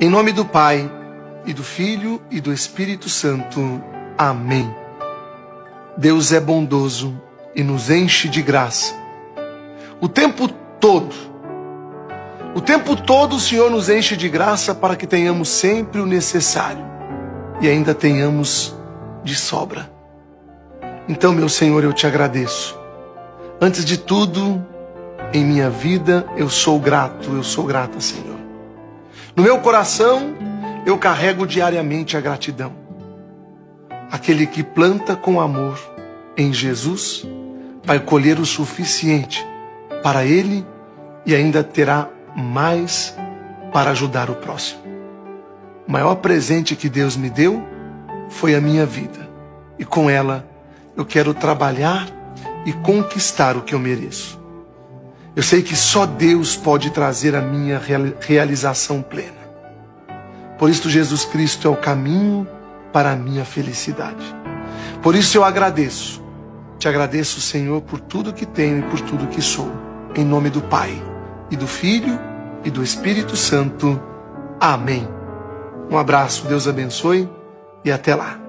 Em nome do Pai, e do Filho, e do Espírito Santo. Amém. Deus é bondoso e nos enche de graça. O tempo todo o Senhor nos enche de graça para que tenhamos sempre o necessário e ainda tenhamos de sobra. Então, meu Senhor, eu te agradeço. Antes de tudo, em minha vida, eu sou grata, Senhor. No meu coração, eu carrego diariamente a gratidão. Aquele que planta com amor em Jesus vai colher o suficiente para ele e ainda terá mais para ajudar o próximo. O maior presente que Deus me deu foi a minha vida, e com ela eu quero trabalhar e conquistar o que eu mereço. Eu sei que só Deus pode trazer a minha realização plena. Por isso, Jesus Cristo é o caminho para a minha felicidade. Por isso eu agradeço. Te agradeço, Senhor, por tudo que tenho e por tudo que sou. Em nome do Pai, e do Filho, e do Espírito Santo. Amém. Um abraço, Deus abençoe e até lá.